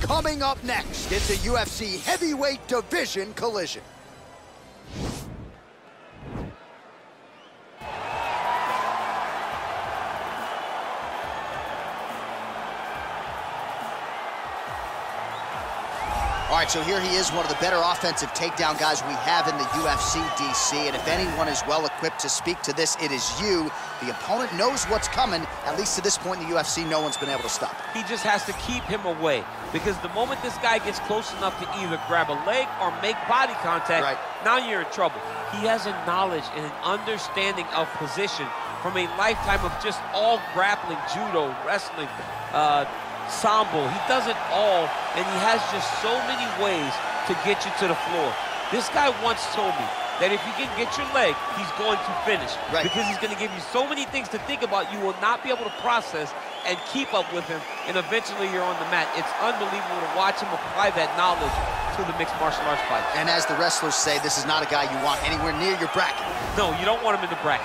Coming up next, it's a UFC heavyweight division collision. All right, so here he is, one of the better offensive takedown guys we have in the UFC, DC. And if anyone is well-equipped to speak to this, it is you. The opponent knows what's coming. At least to this point in the UFC, no one's been able to stop him. He just has to keep him away, because the moment this guy gets close enough to either grab a leg or make body contact, right, now you're in trouble. He has a knowledge and an understanding of position from a lifetime of just all grappling, judo, wrestling, sambo. He does it all, and he has just so many ways to get you to the floor. This guy once told me that if you can get your leg, he's going to finish, right, because he's going to give you so many things to think about you will not be able to process and keep up with him, and eventually you're on the mat. It's unbelievable to watch him apply that knowledge to the mixed martial arts fight. And as the wrestlers say, this is not a guy you want anywhere near your bracket. No, you don't want him in the bracket.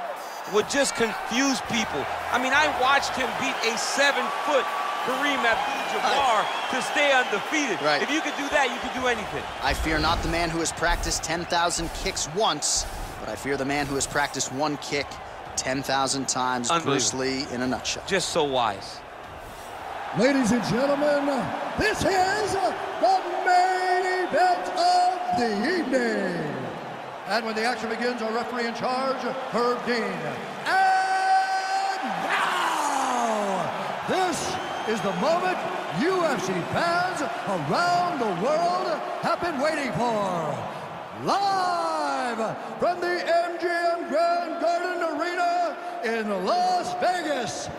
would just confuse people. I mean, I watched him beat a 7-foot Kareem Abdul-Jabbar to stay undefeated. Right. If you could do that, you could do anything. I fear not the man who has practiced 10,000 kicks once, but I fear the man who has practiced one kick 10,000 times. Bruce Lee in a nutshell. Just so wise. Ladies and gentlemen, this is the main event of the evening. And when the action begins, our referee in charge, Herb Dean. And now, this is the moment UFC fans around the world have been waiting for. Live from the MGM Grand Garden Arena in Las Vegas,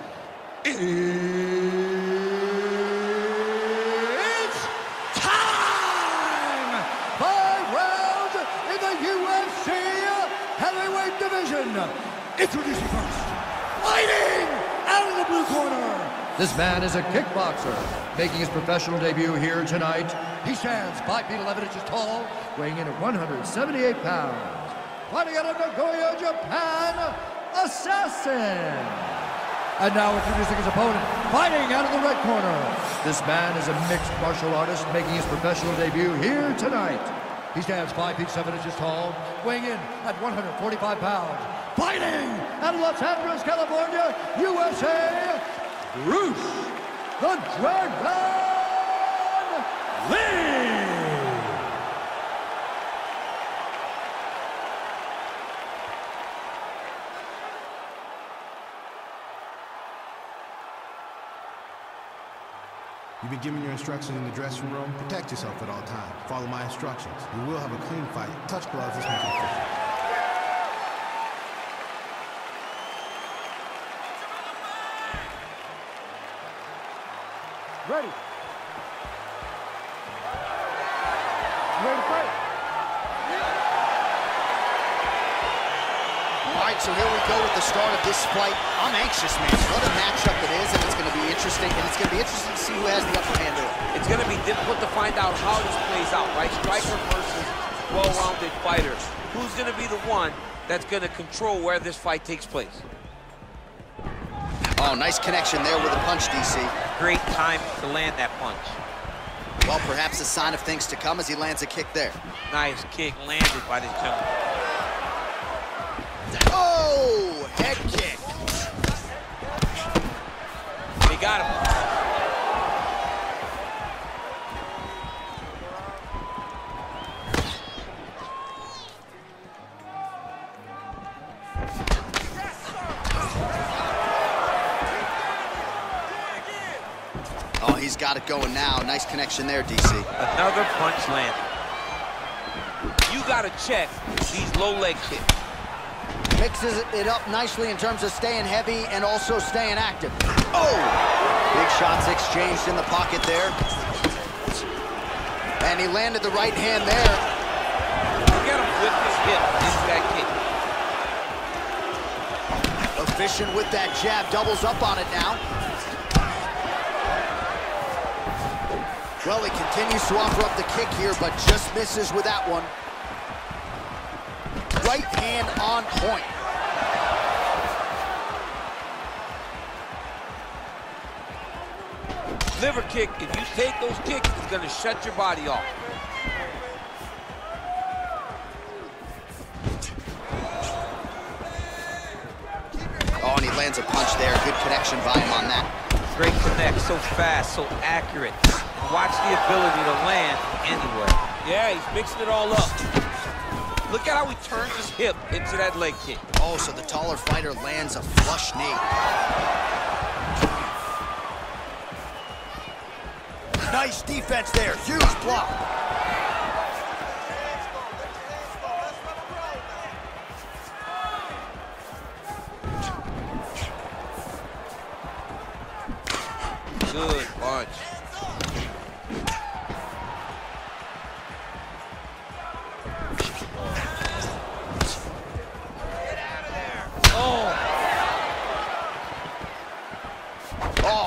introducing first, fighting out of the blue corner. This man is a kickboxer, making his professional debut here tonight. He stands 5 feet 11 inches tall, weighing in at 178 pounds. Fighting out of Nagoya, Japan, Assassin. And now introducing his opponent, fighting out of the red corner. This man is a mixed martial artist, making his professional debut here tonight. He stands 5 feet 7 inches tall, weighing in at 145 pounds. Fighting out of Los Angeles, California, USA, Bruce the Dragon Lee! You've been given your instructions in the dressing room. Protect yourself at all times. Follow my instructions. You will have a clean fight. Touch gloves is not official. Ready. Ready to fight. Yeah. All right, so here we go with the start of this fight. I'm anxious, man. What a matchup it is, and it's going to be interesting. And it's going to be interesting to see who has the upper hand there. It's going to be difficult to find out how this plays out, right? Striker versus well-rounded fighter. Who's going to be the one that's going to control where this fight takes place? Oh, nice connection there with a punch, DC. Great time to land that punch. Well, perhaps a sign of things to come as he lands a kick there. Nice kick landed by this gentleman. Oh, head kick. He got him. Oh, he's got it going now. Nice connection there, DC. Another punch landed. You got to check these low leg kicks. Mixes it up nicely in terms of staying heavy and also staying active. Oh! Big shots exchanged in the pocket there. And he landed the right hand there. Look at him with his hip into that kick. Efficient with that jab, doubles up on it now. Well, he continues to offer up the kick here, but just misses with that one. Right hand on point. Liver kick, if you take those kicks, it's gonna shut your body off. Oh, and he lands a punch there. Good connection by him on that. Great connect, so fast, so accurate. Watch the ability to land anyway. Yeah, he's mixing it all up. Look at how he turns his hip into that leg kick. Oh, so the taller fighter lands a flush knee. Nice defense there, huge block. Good punch.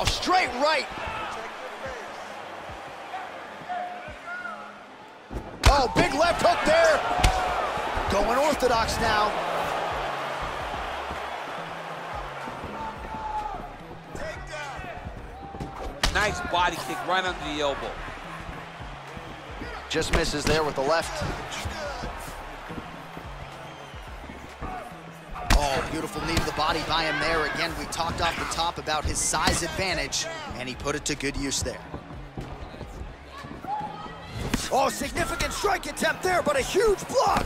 Straight right. Oh, big left hook there. Going orthodox now. Nice body kick right under the elbow. Just misses there with the left. Beautiful knee to the body by him there. Again, we talked off the top about his size advantage, and he put it to good use there. Oh, significant strike attempt there, but a huge block.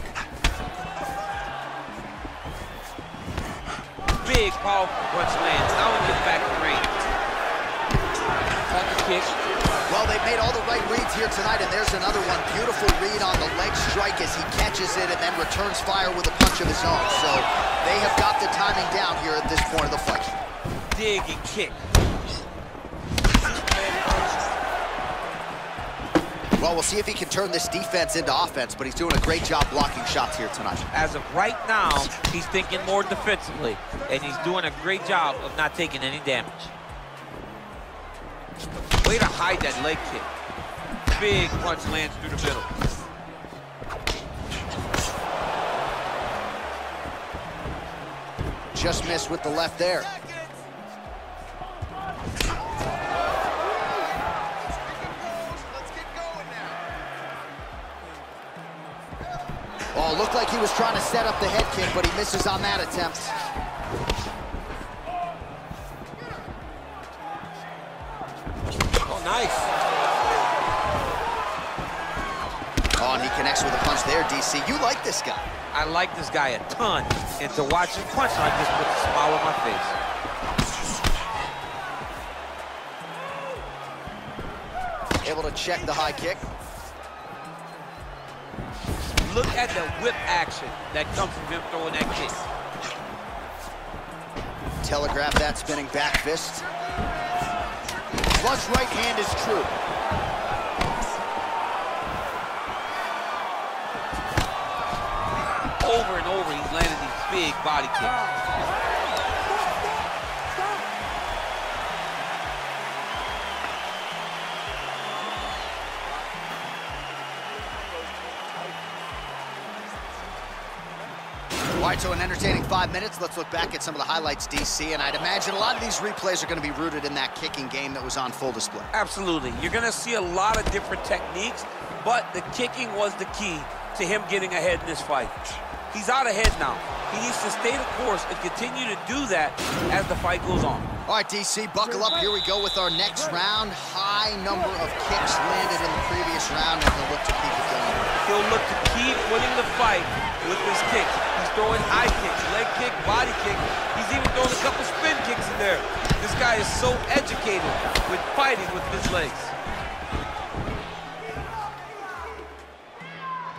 Big, powerful punch lands. Now he gets back to range. Cut the kick. Well, they've made all the right reads here tonight, and there's another one. Beautiful read on the leg strike as he catches it and then returns fire with a punch of his own. So they have got the timing down here at this point of the fight. Dig and kick. Well, we'll see if he can turn this defense into offense, but he's doing a great job blocking shots here tonight. As of right now, he's thinking more defensively, and he's doing a great job of not taking any damage. Way to hide that leg kick. Big punch lands through the middle. Just missed with the left there. Oh, looked like he was trying to set up the head kick, but he misses on that attempt. Oh, nice. Oh, and he connects with a punch there, DC. You like this guy. I like this guy a ton, and to watch him punch, I just put a smile on my face. Able to check the high kick. Look at the whip action that comes from him throwing that kick. Telegraph that spinning back fist. Flush right hand is true. Over and over, he's landed these big body kicks. All right, so an entertaining 5 minutes. Let's look back at some of the highlights, DC, and I'd imagine a lot of these replays are going to be rooted in that kicking game that was on full display. Absolutely. You're going to see a lot of different techniques, but the kicking was the key to him getting ahead in this fight. He's out ahead now. He needs to stay the course and continue to do that as the fight goes on. All right, DC, buckle up. Here we go with our next round. High number of kicks landed in the previous round, and he'll look to keep it going. He'll look to keep winning the fight with his kicks. He's throwing eye kicks, leg kick, body kick. He's even throwing a couple spin kicks in there. This guy is so educated with fighting with his legs.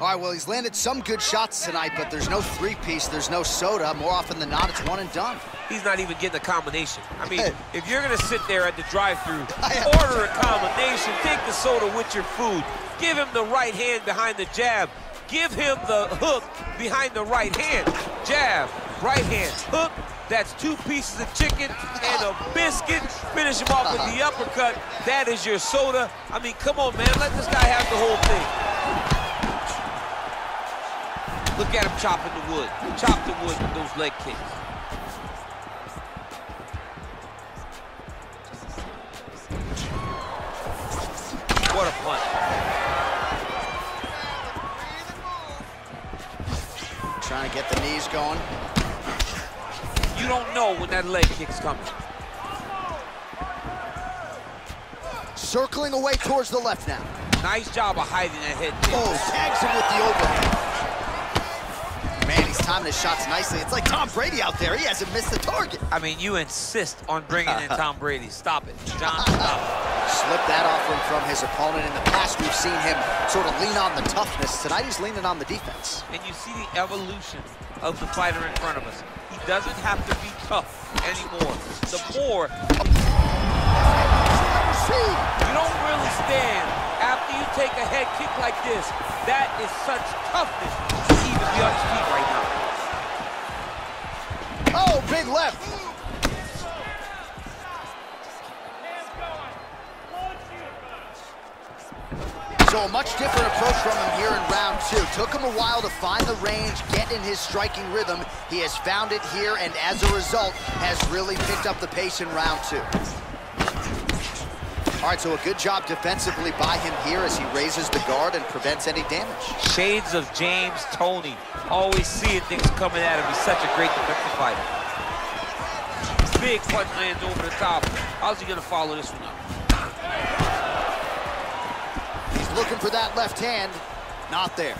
All right, well, he's landed some good shots tonight, but there's no three-piece, there's no soda. More often than not, it's one and done. He's not even getting a combination. I mean, if you're gonna sit there at the drive-thru, order a combination, take the soda with your food, give him the right hand behind the jab, give him the hook behind the right hand, jab, right hand, hook. That's two pieces of chicken and a biscuit. Finish him off with the uppercut. That is your soda. I mean, come on, man. Let this guy have the whole thing. Look at him chopping the wood. Chop the wood with those leg kicks. What a punch. Trying to get the knees going. You don't know when that leg kick's coming. Circling away towards the left now. Nice job of hiding that head kick. Oh, tags him with the overhead. Man, he's timing his shots nicely. It's like Tom Brady out there. He hasn't missed the target. I mean, you insist on bringing in Tom Brady. Stop it, John. Stop it. Slip that offering from his opponent. In the past, we've seen him sort of lean on the toughness. Tonight, he's leaning on the defense. And you see the evolution of the fighter in front of us. He doesn't have to be tough anymore. The more you don't really stand after you take a head kick like this. That is such toughness to even be on his feet right now. Oh, big left. So a much different approach from him here in round two. Took him a while to find the range, get in his striking rhythm. He has found it here, and as a result, has really picked up the pace in round two. All right, so a good job defensively by him here as he raises the guard and prevents any damage. Shades of James Toney. Always seeing things coming at him. He's such a great defensive fighter. Big punch lands over the top. How's he gonna follow this one up? Looking for that left hand, not there.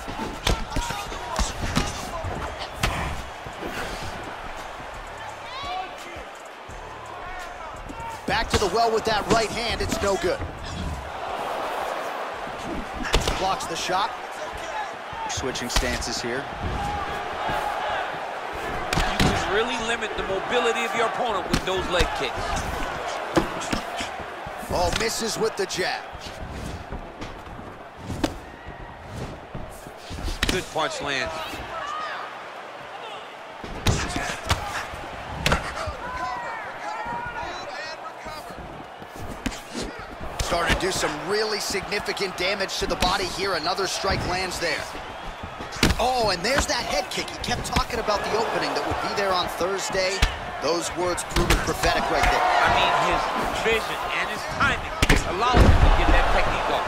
Back to the well with that right hand, it's no good. Blocks the shot. Switching stances here. You can really limit the mobility of your opponent with those leg kicks. Oh, misses with the jab. Good punch lands. Starting to do some really significant damage to the body here. Another strike lands there. Oh, and there's that head kick. He kept talking about the opening that would be there on Thursday. Those words proven prophetic right there. I mean, his vision and his timing allowed him to get that technique off.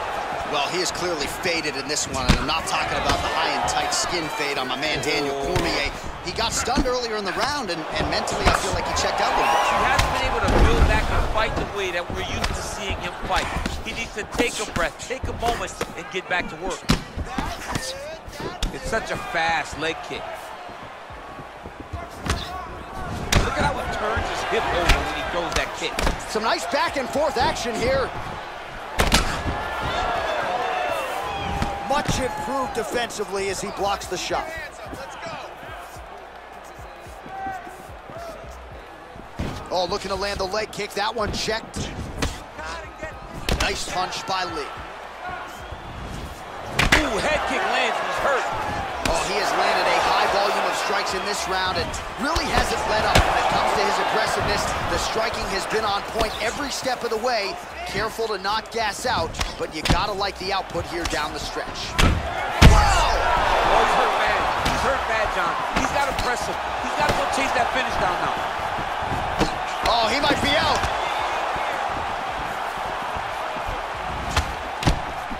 Well, he is clearly faded in this one, and I'm not talking about the high and tight skin fade on my man Daniel Cormier. He got stunned earlier in the round, and mentally I feel like he checked out a little bit. He hasn't been able to build back and fight the way that we're used to seeing him fight. He needs to take a breath, take a moment, and get back to work. It's such a fast leg kick. Look at how he turns his hip over when he throws that kick. Some nice back and forth action here. Much improved defensively as he blocks the shot. Oh, looking to land the leg kick. That one checked. Nice punch by Lee. Ooh, head kick lands. He's hurt. Oh, he has landed a high volume of strikes in this round and really hasn't let up when it comes to his aggressiveness. The striking has been on point every step of the way. Careful to not gas out, but you gotta like the output here down the stretch. Wow! Oh, he's hurt bad. He's hurt bad, John. He's gotta press him. He's gotta go chase that finish down now. Oh, he might be out.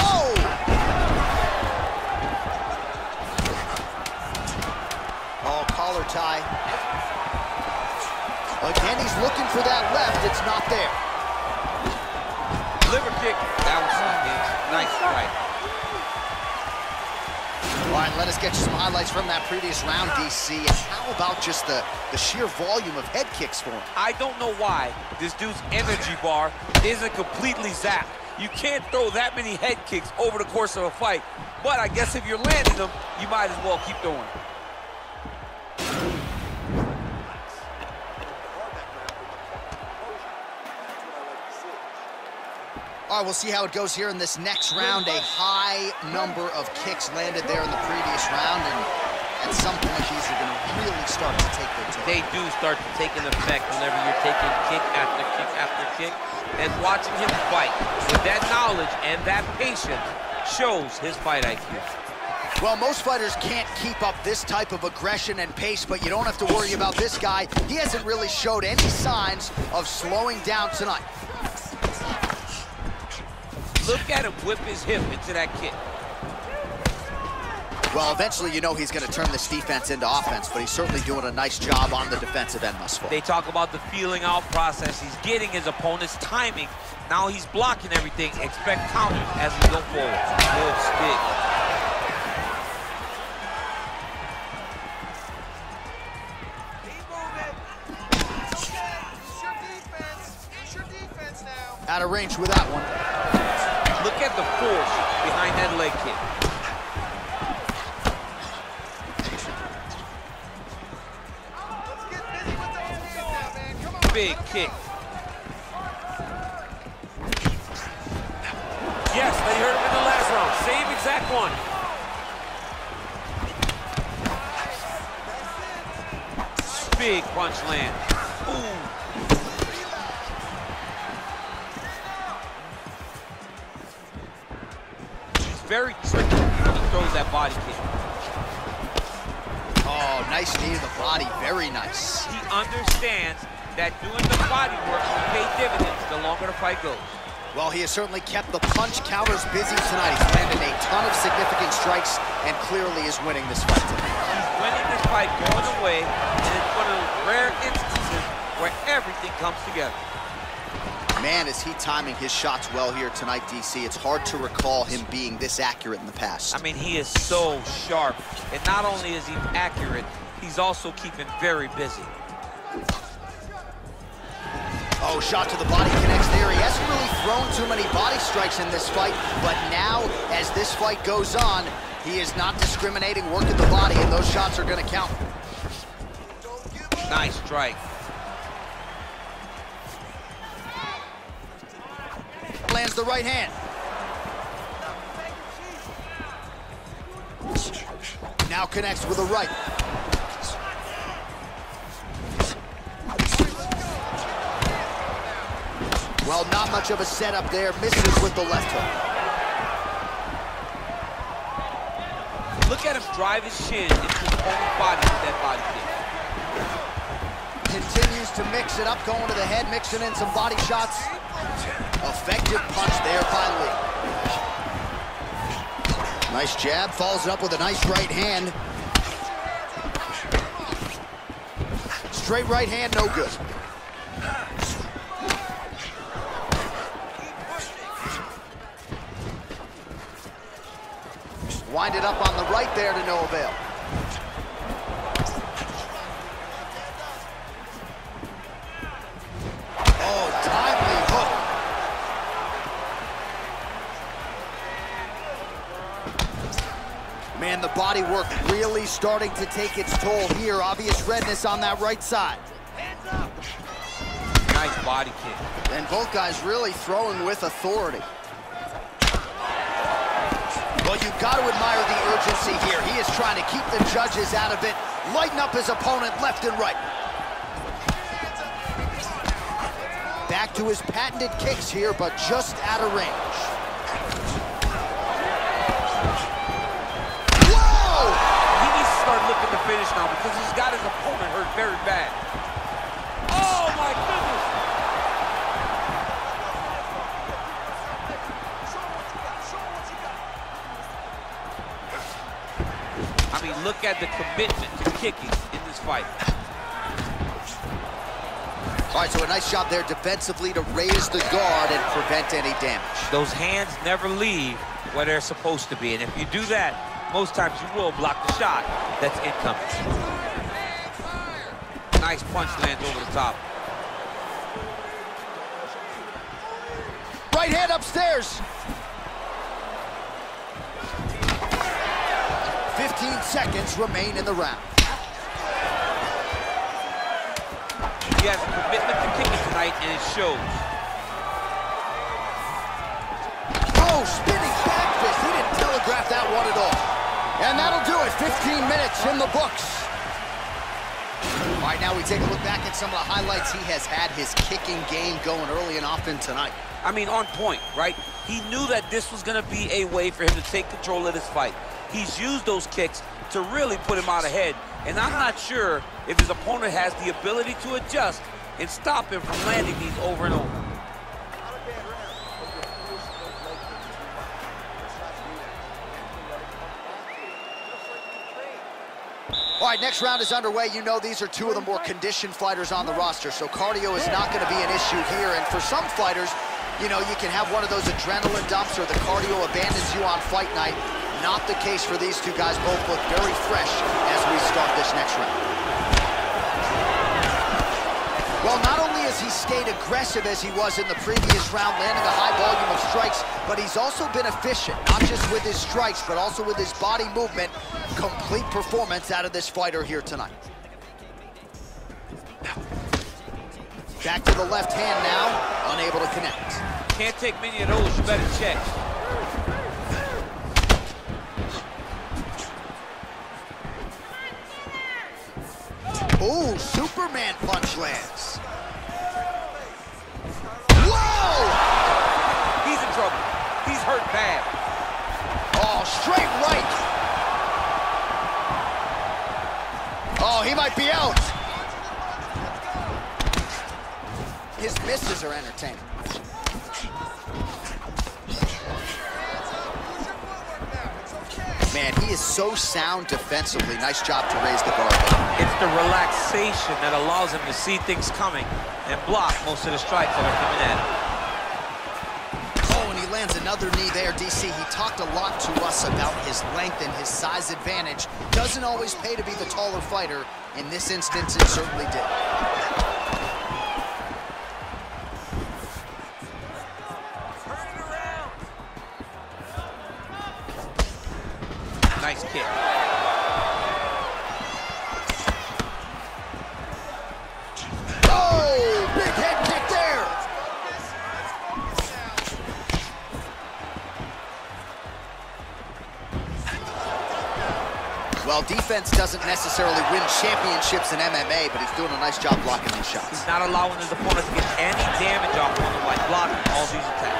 Oh! Oh, collar tie. Again, he's looking for that left. It's not there. Liver kick, downside kicks, nice right. All right, let us get you some highlights from that previous round, DC. How about just the sheer volume of head kicks for him? I don't know why this dude's energy bar isn't completely zapped. You can't throw that many head kicks over the course of a fight. But I guess if you're landing them, you might as well keep doing it. All right, we'll see how it goes here in this next round. A high number of kicks landed there in the previous round, and at some point these are gonna really start to take their time. They do start to take an effect whenever you're taking kick after kick after kick, and watching him fight with that knowledge and that patience shows his fight IQ. Well, most fighters can't keep up this type of aggression and pace, but you don't have to worry about this guy. He hasn't really showed any signs of slowing down tonight. Look at him whip his hip into that kick. Well, eventually you know he's gonna turn this defense into offense, but he's certainly doing a nice job on the defensive end thus far. They talk about the feeling out process. He's getting his opponent's timing. Now he's blocking everything. Expect counters as we go forward. Good stick. It's your defense now. Out of range with that one. Look at the force behind that leg kick. Let's get busy with the hands now, man. Come on. Big kick. Yes, they hurt him in the last round. Same exact one. Big punch land. Ooh. Very tricky when he throws that body kick. Oh, nice knee to the body, very nice. He understands that doing the body work will pay dividends the longer the fight goes. Well, he has certainly kept the punch counters busy tonight. He's landed a ton of significant strikes and clearly is winning this fight tonight. He's winning this fight going away, and it's one of those rare instances where everything comes together. Man, is he timing his shots well here tonight, DC. It's hard to recall him being this accurate in the past. I mean, he is so sharp. And not only is he accurate, he's also keeping very busy. Oh, shot to the body connects there. He hasn't really thrown too many body strikes in this fight, but now, as this fight goes on, he is not discriminating, working the body, and those shots are gonna count. Nice strike. Lands the right hand. Now connects with a right. Well, not much of a setup there. Misses with the left hook. Look at him drive his shin into his own body with that body kick. Continues to mix it up, going to the head, mixing in some body shots. Effective punch there by Lee. Nice jab, follows it up with a nice right hand. Straight right hand, no good. Wind it up on the right there to no avail. Man, the body work really starting to take its toll here. Obvious redness on that right side. Hands up. Nice body kick. And both guys really throwing with authority. Well, you've got to admire the urgency here. He is trying to keep the judges out of it, lighten up his opponent left and right. Back to his patented kicks here, but just out of range. The finish now, because he's got his opponent hurt very bad. Oh my goodness! I mean, look at the commitment to kicking in this fight. All right, so a nice job there defensively to raise the guard and prevent any damage. Those hands never leave where they're supposed to be, and if you do that, most times you will block the shot that's incoming. Nice punch lands over the top. Right hand upstairs. 15 seconds remain in the round. He has a commitment to kicking tonight, and it shows. Oh, spinning back fist. He didn't telegraph that one at all. And that'll do it. 15 minutes in the books. All right, now we take a look back at some of the highlights. He has had his kicking game going early and often tonight. I mean, on point, right? He knew that this was going to be a way for him to take control of this fight. He's used those kicks to really put him out ahead, and I'm not sure if his opponent has the ability to adjust and stop him from landing these over and over. All right, next round is underway. You know these are two of the more conditioned fighters on the roster, so cardio is not going to be an issue here. And for some fighters, you know, you can have one of those adrenaline dumps or the cardio abandons you on fight night. Not the case for these two guys. Both look very fresh as we start this next round. Well, not only has he stayed aggressive as he was in the previous round, landing a high volume of strikes, but he's also been efficient, not just with his strikes, but also with his body movement. Complete performance out of this fighter here tonight. Back to the left hand now, unable to connect. Can't take many of those, you better check. Ooh, Superman punch lands. Whoa! He's in trouble. He's hurt bad. Oh, straight right. Oh, he might be out. His misses are entertaining. Man, he is so sound defensively. Nice job to raise the bar. It's the relaxation that allows him to see things coming and block most of the strikes that are coming at him. Oh, and he lands another knee there, DC. He talked a lot to us about his length and his size advantage. Doesn't always pay to be the taller fighter. In this instance, it certainly did. Nice kick. Oh, big head kick there. Well, defense doesn't necessarily win championships in MMA, but he's doing a nice job blocking these shots. He's not allowing his opponent to get any damage off of him by blocking all these attacks.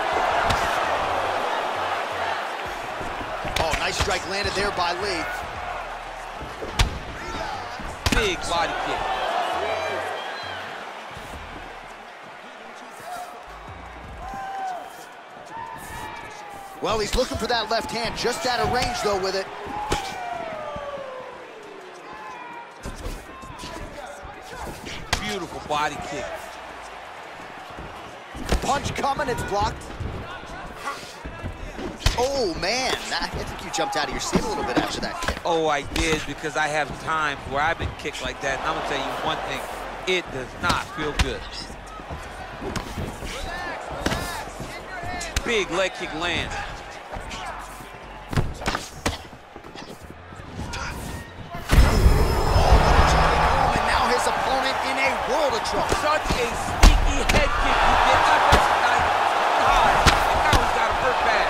Nice strike landed there by Lee. Big body kick. Well, he's looking for that left hand, just out of range though with it. Beautiful body kick. Punch coming, it's blocked. Oh, man, I think you jumped out of your seat a little bit after that kick. Oh, I did, because I have times where I've been kicked like that, and I'm going to tell you one thing, it does not feel good. Big leg kick land. Oh, and now his opponent in a world of trouble. Such a sneaky head kick. You did not recognize high, and now he's got him hurt bad.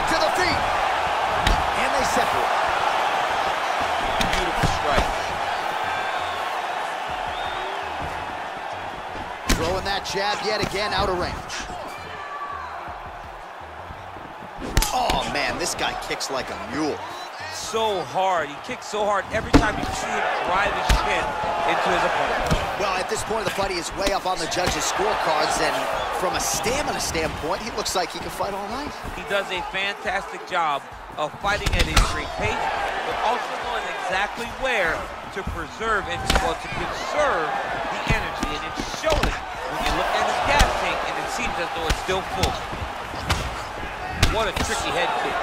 To the feet, and they separate. Beautiful strike. Throwing that jab yet again, out of range. Oh, man, this guy kicks like a mule. So hard, he kicks so hard every time you see him drive his chin into his opponent. Well, at this point of the fight, he is way up on the judges' scorecards, and from a stamina standpoint, he looks like he can fight all night. He does a fantastic job of fighting at a great pace, but also knowing exactly where to preserve and to conserve the energy, and it's showing when you look at his gas tank, and it seems as though it's still full. What a tricky head kick.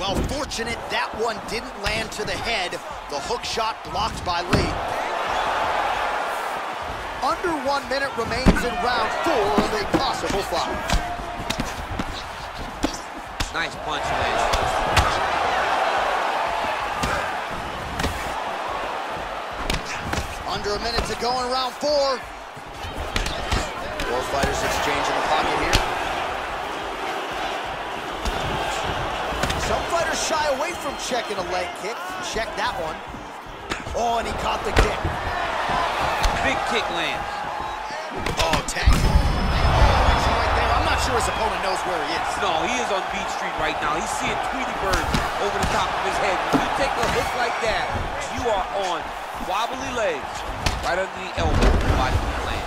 Well, fortunate that one didn't land to the head. The hook shot blocked by Lee. Under 1 minute remains in round 4 of a possible fight. Nice punch lands. Under a minute to go in round four. Both fighters exchange in the pocket here. Some fighters shy away from checking a leg kick. Check that one. Oh, and he caught the kick. Big kick lands. Oh, tank. I'm not sure his opponent knows where he is. No, he is on Beach Street right now. He's seeing Tweety birds over the top of his head. When you take a hook like that, you are on wobbly legs right under the elbow. Watch him land.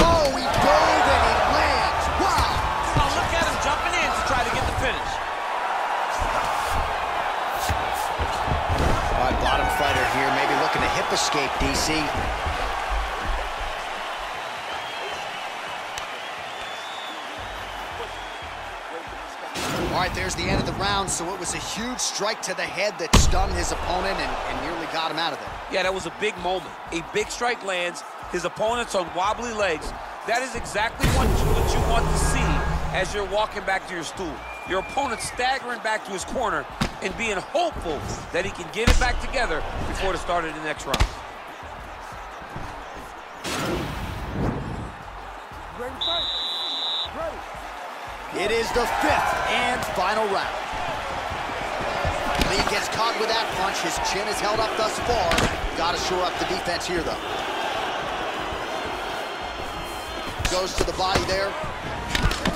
Oh, he dove and he lands. Wow. Oh, look at him jumping in to try to get the finish. All right, bottom fighter here, maybe looking to hip escape, DC. All right, there's the end of the round, so it was a huge strike to the head that stunned his opponent and nearly got him out of there. Yeah, that was a big moment. A big strike lands, his opponent's on wobbly legs. That is exactly what you want to see as you're walking back to your stool. Your opponent staggering back to his corner and being hopeful that he can get it back together before the start of the next round. Great fight. Great. It is the fifth and final round. Lee gets caught with that punch. His chin is held up thus far. Gotta shore up the defense here, though. Goes to the body there.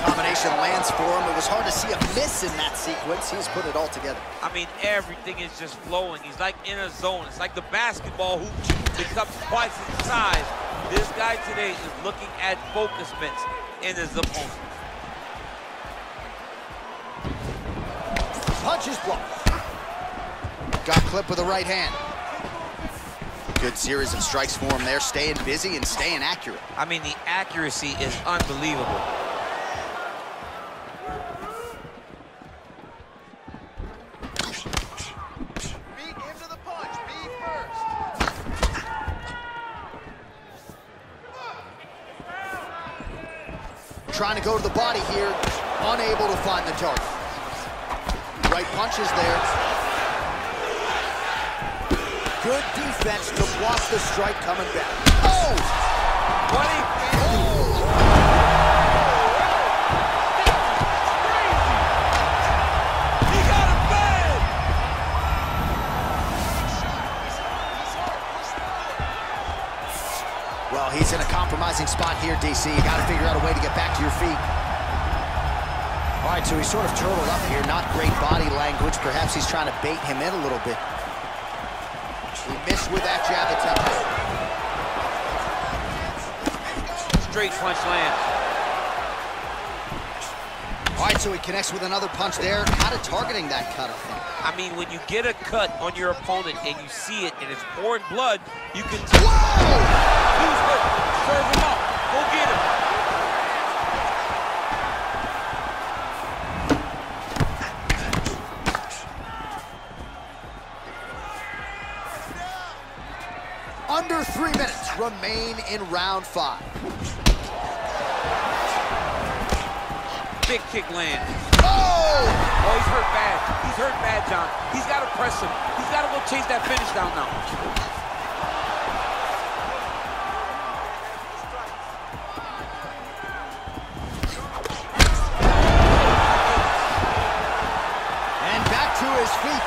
Combination lands for him. It was hard to see a miss in that sequence. He's put it all together. I mean, everything is just flowing. He's like in a zone. It's like the basketball hoop that comes twice its size. This guy today is looking at focus mitts in his opponent. Punch is blocked. Got clipped with the right hand. Good series of strikes for him there, staying busy and staying accurate. I mean, the accuracy is unbelievable. Beat him to the punch, beat first. Trying to go to the body here, unable to find the target. Right punches there. Good defense to block the strike coming back. Oh! What a oh! That's crazy! He got him bad! Well, he's in a compromising spot here, DC. You gotta figure out a way to get back to your feet. All right, so he's sort of turtled up here. Not great body language. Perhaps he's trying to bait him in a little bit. He missed with that jab attempt. Straight punch lands. All right, so he connects with another punch there. Kind of targeting that cut, I think. I mean, when you get a cut on your opponent and you see it and it's pouring blood, you can... Whoa! Who's hurt? Serve him up. Go get him. Under 3 minutes remain in round five. Big kick land. Oh! Oh, he's hurt bad. He's hurt bad, John. He's got to press him. He's got to go chase that finish down now. And back to his feet.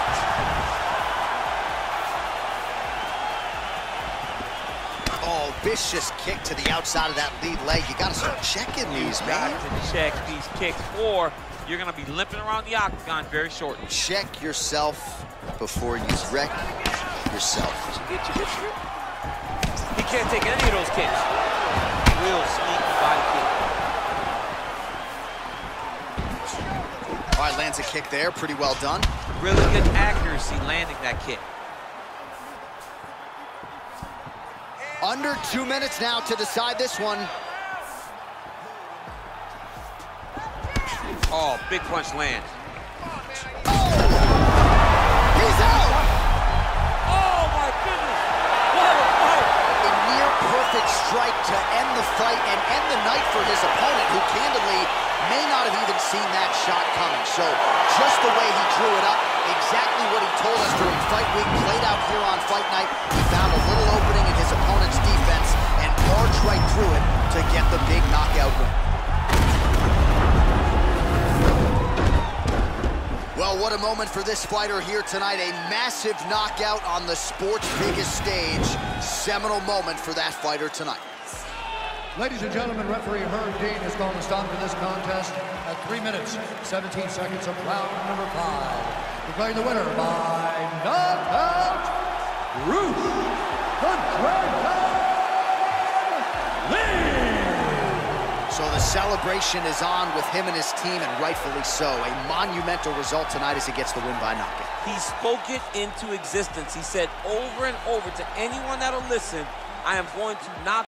Vicious kick to the outside of that lead leg. You gotta start checking these, man. You gotta check these kicks, or you're gonna be limping around the octagon very shortly. Check yourself before you wreck yourself. He can't take any of those kicks. Real sneak body kick. All right, lands a kick there, pretty well done. Really good accuracy landing that kick. Under 2 minutes now to decide this one. Oh, big punch lands. Oh! He's out! Oh, my goodness! What a fight! A near-perfect strike to end the fight and end the night for his opponent, who candidly may not have even seen that Fight Week played out here on Fight Night. He found a little opening in his opponent's defense and barged right through it to get the big knockout win. Well, what a moment for this fighter here tonight. A massive knockout on the sport's biggest stage. Seminal moment for that fighter tonight. Ladies and gentlemen, referee Herb Dean has called a stop to this contest at 3 minutes, 17 seconds of round number 5. Declaring the winner by knockout, Bruce the Dragon Lee! So the celebration is on with him and his team, and rightfully so. A monumental result tonight as he gets the win by knockout. He spoke it into existence. He said over and over to anyone that'll listen, I am going to knock